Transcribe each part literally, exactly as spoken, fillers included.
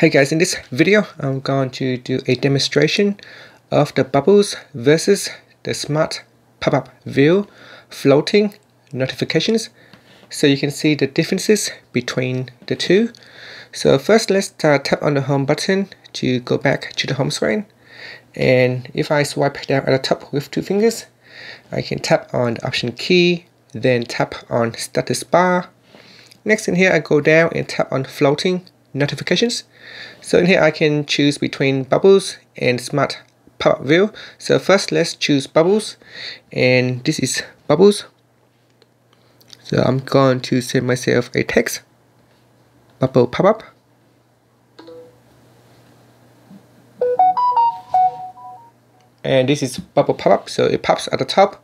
Hey guys, in this video I'm going to do a demonstration of the Bubbles versus the Smart Pop-up View floating notifications, so you can see the differences between the two. So first let's uh, tap on the home button to go back to the home screen, and if I swipe down at the top with two fingers, I can tap on the option key, then tap on status bar. Next in here I go down and tap on floating notifications. So in here I can choose between Bubbles and Smart Pop-up View. So first let's choose Bubbles, and this is Bubbles. So I'm going to send myself a text, Bubble pop-up. And this is Bubble pop-up, so it pops at the top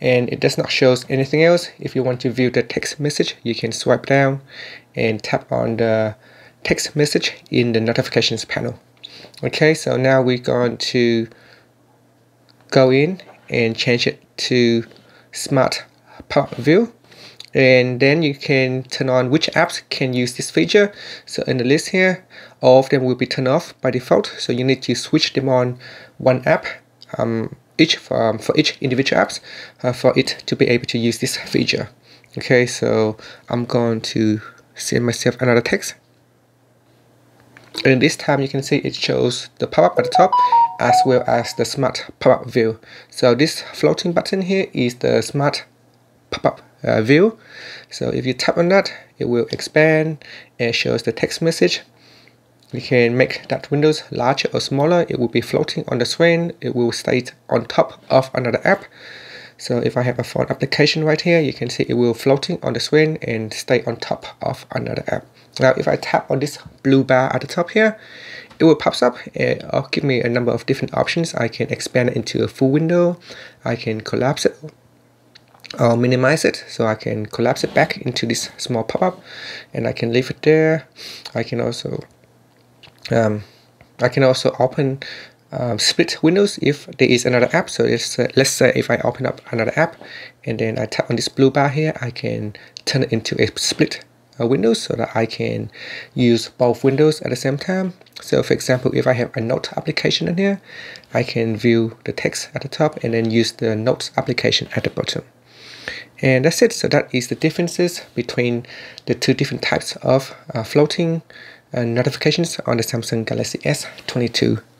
and it does not show anything else. If you want to view the text message, you can swipe down and tap on the text message in the notifications panel. Okay, so now we're going to go in and change it to Smart Pop-up View, and then you can turn on which apps can use this feature. So in the list here, all of them will be turned off by default, so you need to switch them on one app um, each for, um, for each individual apps uh, for it to be able to use this feature. Okay, so I'm going to send myself another text. And this time you can see it shows the pop-up at the top as well as the Smart Pop-up View. So this floating button here is the Smart Pop-up uh, View. So if you tap on that, it will expand and shows the text message. You can make that windows larger or smaller. It will be floating on the screen. It will stay on top of another app. So if I have a phone application right here, you can see it will floating on the screen and stay on top of another app. Now if I tap on this blue bar at the top here, it will pop up and it'll give me a number of different options. I can expand it into a full window, I can collapse it or minimize it, so I can collapse it back into this small pop-up and I can leave it there. I can also um, I can also open Um, split windows if there is another app. So it's, uh, let's say if I open up another app and then I tap on this blue bar here, I can turn it into a split uh, window so that I can use both windows at the same time. So for example, if I have a note application in here, I can view the text at the top and then use the notes application at the bottom. And that's it. So that is the differences between the two different types of uh, floating uh, notifications on the Samsung Galaxy S twenty-two